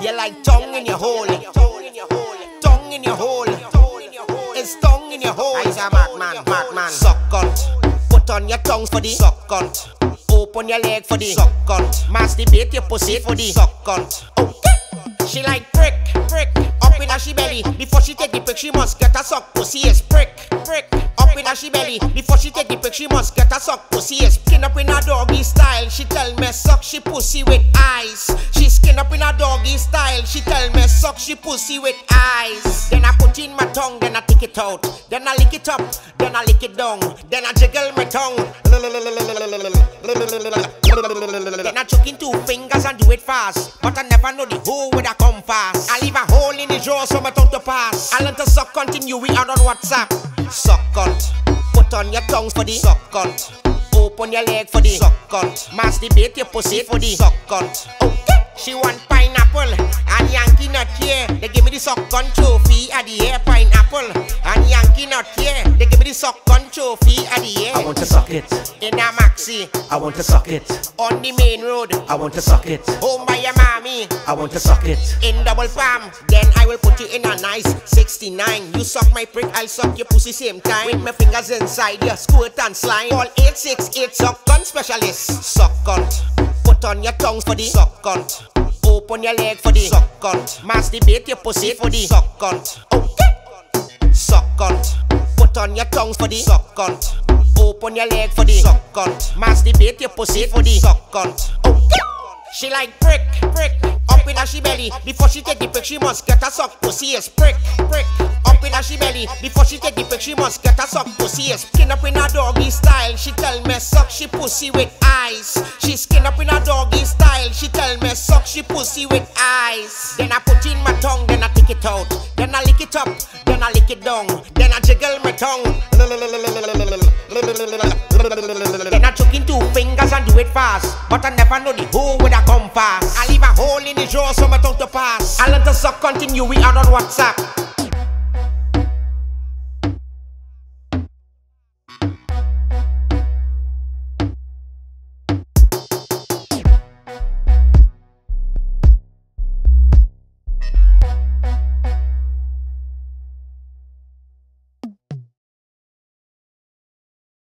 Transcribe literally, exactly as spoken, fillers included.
You're like tongue in your hole, tongue in your hole, it's tongue in your hole. He's a madman, madman. Suck cunt, put on your tongue for the suck cunt. Open your leg for the suck cunt. Masturbate your pussy for the suck cunt. Okay, she like prick, prick. Up in her she belly before she take the prick, she must get a suck pussy is prick, prick. Up in her she belly before she take the prick, she must get a suck pussy is skin up in her doggy style. She tell me suck she pussy with eyes. She skin up in her doggy style. She tell me suck she pussy with eyes. Then I put in my tongue, then I take it out, then I lick it up, then I lick it down, then I jiggle my tongue. Then I chuck in two fingers and do it fast, but I never know the hoe would I come fast. I leave a hole in the drawer so my tongue to pass. I learn to suck cunt in you, we out on WhatsApp. Suck cunt, put on your tongue for the suck cunt. Open your leg for the suck cunt. Masturbate your pussy for the suck cunt. Okay, she want pineapple and Yankee nut, yeah. They give me the suck cunt trophy at the air. Pineapple and Yankee nut, yeah. They give me the suck cunt trophy at the air. I want to suck it in a maxi. I want to suck it on the main road. I want to suck it home by your mommy. I want to suck it in double palm. Then I will put you in a nice sixty-nine. You suck my prick, I'll suck your pussy same time. With my fingers inside your squirt and slime. Call eight six eight suck cunt specialist. Suck cunt, put on your tongue for the suck cunt. Open your leg for the suck cunt. Masturbate your pussy for the suck cunt. Okay, suck cunt, put on your tongue for the suck cunt. Open your leg for the suck cunt. Masturbate your pussy for the suck cunt. Okay, she like prick, prick. Up in her she belly before she take the prick, she must get a suck pussy is prick, prick. Up in her she belly before she take the prick, she must get a suck pussy is. Skin up in her doggy style. She tell me suck she pussy with eyes. She skin up in her doggy style. She tell me suck she pussy with eyes. Then I put in my tongue, then I take it out, then I lick it up, then I lick it down, then I jiggle my tongue. Then I chuck in two fingers and do it fast, but I never know the hoe would I come fast. I leave a hole in the drawer so my tongue to pass. I learn to suck continue, we are on WhatsApp.